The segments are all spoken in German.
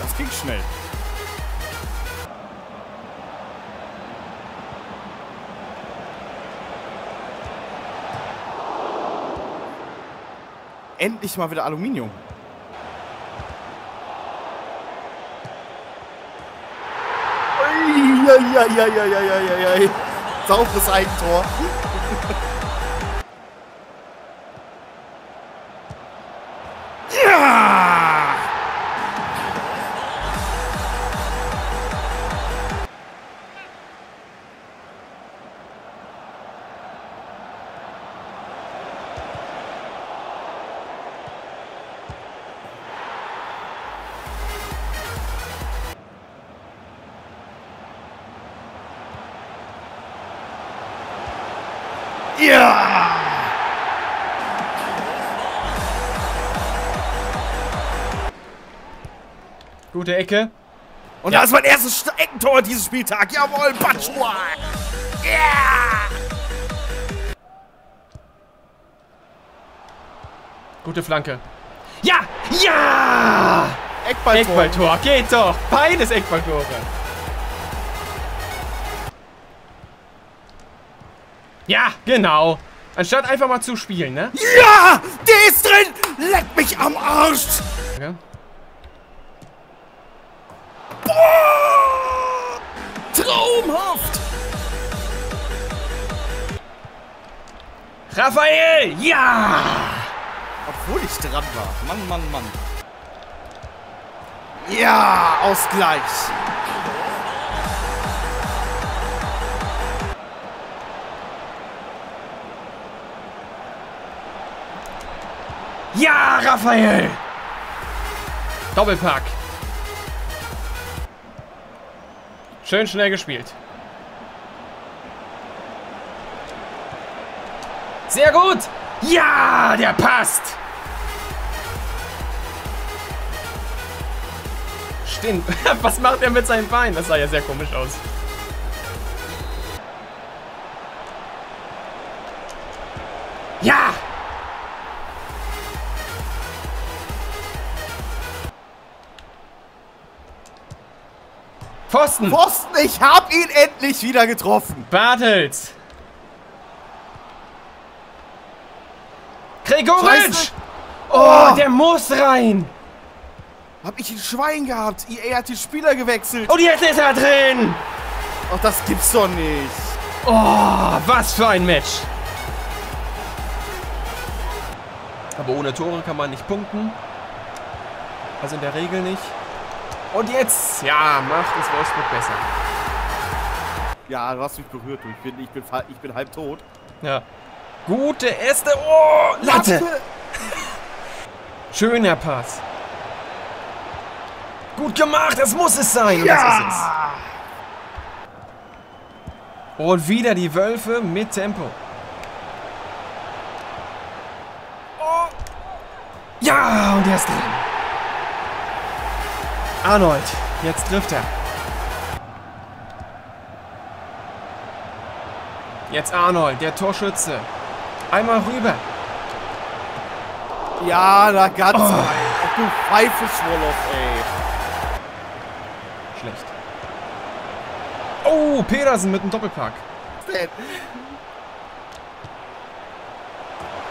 Das ging schnell. Endlich mal wieder Aluminium. Uiuiuiuiuiuiui. Sauberes Eigentor. Ja! Ja! Gute Ecke. Und ja, das ist mein erstes Eckentor dieses Spieltag. Jawohl, Batschua! Yeah! Gute Flanke. Ja! Ja! Eckballtor. Eckballtor. Geht doch. Beides Eckballtore. Ja, genau. Anstatt einfach mal zu spielen, ne? Ja! Der ist drin! Leck mich am Arsch! Okay. Boah! Traumhaft! Raphael! Ja! Obwohl ich dran war. Mann, Mann, Mann. Ja! Ausgleich! Ja, Raphael! Doppelpack. Schön schnell gespielt. Sehr gut! Ja, der passt! Stimmt. Was macht er mit seinem Bein? Das sah ja sehr komisch aus. Ja! Pfosten! Pfosten! Ich hab ihn endlich wieder getroffen! Bartels! Gregoritsch! Oh, der muss rein! Hab ich ein Schwein gehabt! EA hat den Spieler gewechselt! Und jetzt ist er drin! Ach, das gibt's doch nicht! Oh, was für ein Match! Aber ohne Tore kann man nicht punkten. Also in der Regel nicht. Und jetzt, ja, macht es Wolfsburg besser. Ja, du hast mich berührt. Ich bin halb tot. Ja. Gute erste. Oh, Latte. Schöner Pass. Gut gemacht, das muss es sein. Ja. Und das ist es. Und wieder die Wölfe mit Tempo. Oh. Ja, und er ist drin. Arnold, jetzt trifft er. Jetzt Arnold, der Torschütze. Einmal rüber. Ja, da ganz. Oh. Ach, du Pfeifes, Wolof, ey. Schlecht. Oh, Pedersen mit dem Doppelpack.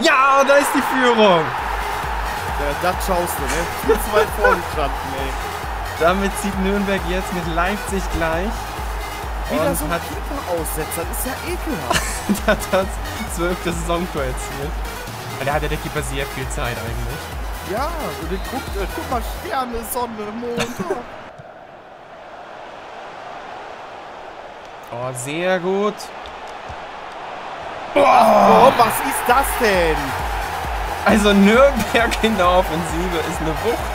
Ja, da ist die Führung. Ja, das schaust du, ne? Zu weit vorne standen, ey. Damit zieht Nürnberg jetzt mit Leipzig gleich. Wieder so ein Keeper-Aussetzer, das ist ja ekelhaft. Das hat das 12. Saisontor erzielt. Da hat der Keeper sehr viel Zeit eigentlich. Ja, und den guckt, guck mal, Sterne, Sonne, Mond. Oh, sehr gut. Oh. Oh, was ist das denn? Also Nürnberg in der Offensive ist eine Wucht.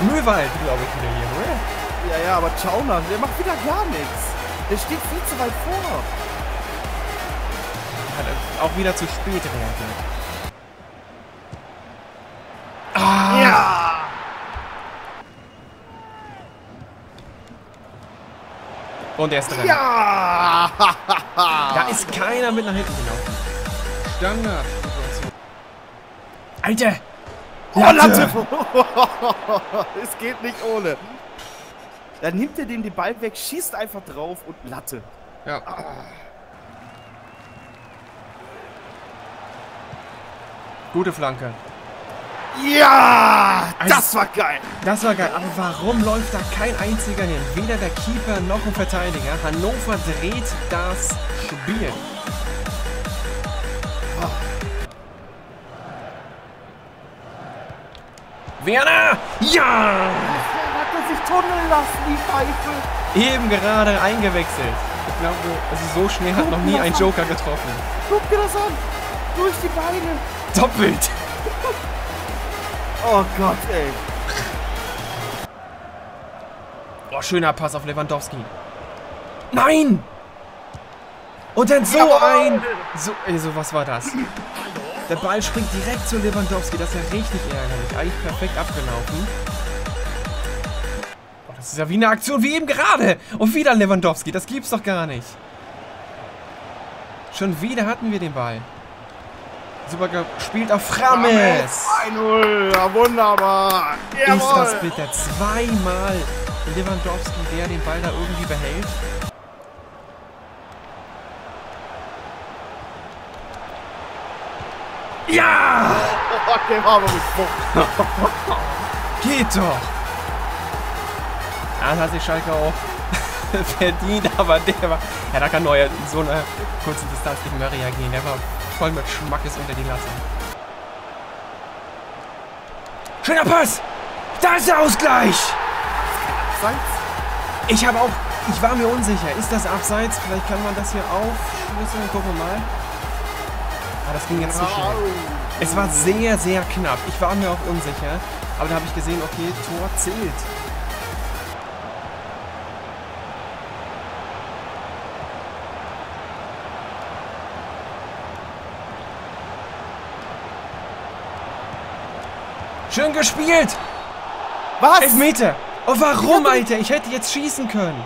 Müllwald, glaube ich, wieder hier, oder? Ja, ja, aber Chauner, der macht wieder gar nichts. Der steht viel zu weit vor. Hat auch wieder zu spät reagiert. Ah! Ja! Und er ist drin. Ja! Da ist keiner mit nach hinten gelaufen. Standard-Situation. Alter! Oh, Latte! Es geht nicht ohne. Dann nimmt er dem den Ball weg, schießt einfach drauf und Latte. Ja. Ah. Gute Flanke. Ja, das war geil. Das war geil, aber warum läuft da kein einziger hin? Weder der Keeper noch ein Verteidiger. Hannover dreht das Spiel. Oh. Werner! Ja! Hat er sich tunneln lassen, die Pfeife. Eben gerade eingewechselt. Ich glaube, also so schnell hat noch nie ein Joker getroffen. Guck dir das an! Durch die Beine! Doppelt! Oh Gott, ey. Oh, schöner Pass auf Lewandowski. Nein! Und dann so ein... So, ey, so was war das? Der Ball springt direkt zu Lewandowski. Das ist ja richtig ärgerlich. Eigentlich perfekt abgelaufen. Oh, das ist ja wie eine Aktion wie eben gerade. Und wieder Lewandowski. Das gibt's doch gar nicht. Schon wieder hatten wir den Ball. Super gespielt auf Frames. 1-0, ja, wunderbar. Jawohl. Ist das bitter. Zweimal Lewandowski, der den Ball da irgendwie behält. Ja! Oh, der war aber nicht. Geht doch. Ja, das hat sich Schalke auch verdient, aber der war... Ja, da kann Neuer in so einer kurzen Distanz gegen Maria gehen. Der war... voll mit Schmackes unter die Latte. Schöner Pass! Da ist der Ausgleich! Abseits? Ich habe auch... Ich war mir unsicher. Ist das Abseits? Vielleicht kann man das hier aufschlüsseln. Gucken wir mal. Ah, das ging jetzt zu schnell. Es war sehr, sehr knapp. Ich war mir auch unsicher. Aber da habe ich gesehen, okay, Tor zählt. Schön gespielt! Was? 11 Meter! Oh, warum, Alter? Ich hätte jetzt schießen können.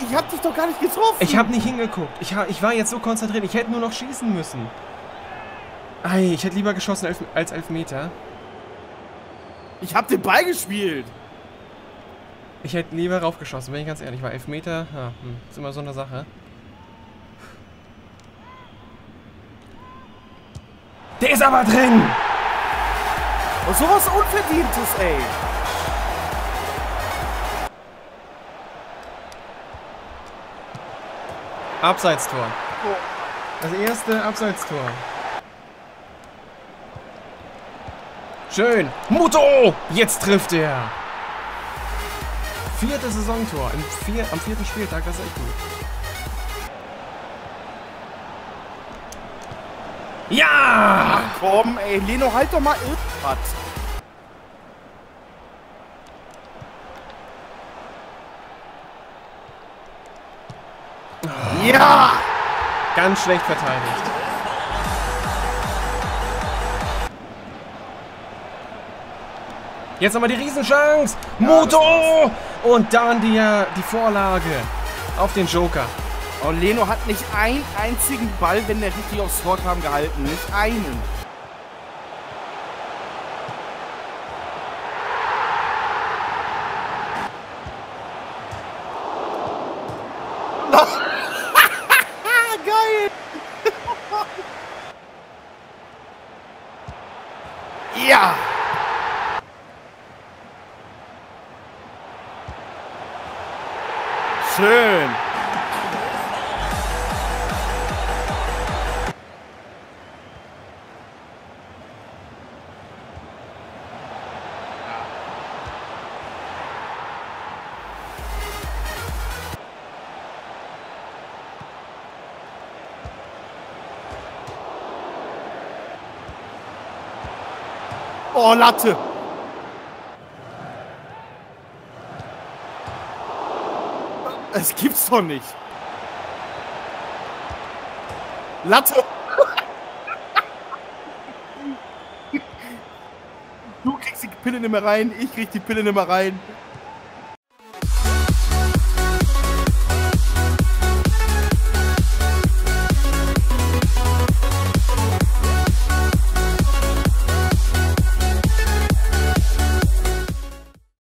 Ich hab dich doch gar nicht getroffen. Ich hab nicht hingeguckt. Ich war jetzt so konzentriert. Ich hätte nur noch schießen müssen. Ei, ich hätte lieber geschossen als 11 Meter. Ich hab den Ball gespielt. Ich hätte lieber raufgeschossen, bin ich ganz ehrlich. War 11 Meter. Ja, ist immer so eine Sache. Der ist aber drin! Und sowas Unverdientes, ey! Abseitstor. Das erste Abseitstor. Schön! Muto! Jetzt trifft er! 4. Saisontor am 4. Spieltag, das ist echt gut. Ja! Ach komm, ey, Leno, halt doch mal irgendwas. Ja! Ganz schlecht verteidigt. Jetzt nochmal die Riesenchance. Muto! Und dann die Vorlage auf den Joker. Oh, Leno hat nicht einen einzigen Ball, wenn der richtig aufs Tor kam, gehalten. Nicht einen. Ja! Schön! Oh, Latte! Es gibt's doch nicht! Latte! Du kriegst die Pille nicht mehr rein, ich krieg die Pille nicht mehr rein.